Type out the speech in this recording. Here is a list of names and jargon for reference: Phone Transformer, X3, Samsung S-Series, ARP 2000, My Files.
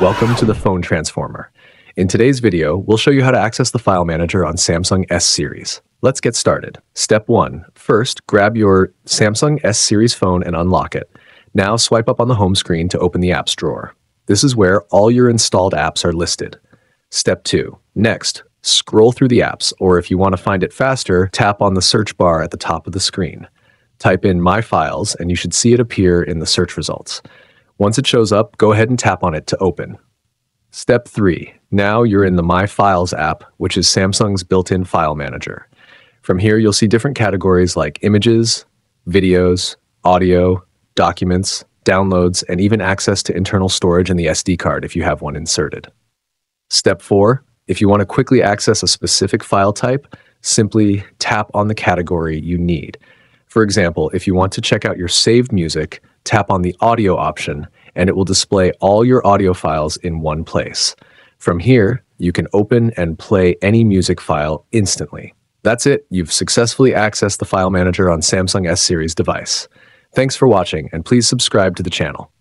Welcome to the Phone Transformer. In today's video, we'll show you how to access the file manager on Samsung S-Series. Let's get started. Step 1. First, grab your Samsung S-Series phone and unlock it. Now swipe up on the home screen to open the apps drawer. This is where all your installed apps are listed. Step 2. Next, scroll through the apps, or if you want to find it faster, tap on the search bar at the top of the screen. Type in My Files, and you should see it appear in the search results. Once it shows up, go ahead and tap on it to open. Step 3. Now you're in the My Files app, which is Samsung's built-in file manager. From here, you'll see different categories like images, videos, audio, documents, downloads, and even access to internal storage and the SD card if you have one inserted. Step 4. If you want to quickly access a specific file type, simply tap on the category you need. For example, if you want to check out your saved music, tap on the audio option, and it will display all your audio files in one place. From here, you can open and play any music file instantly. That's it. You've successfully accessed the file manager on Samsung S-Series device. Thanks for watching, and please subscribe to the channel.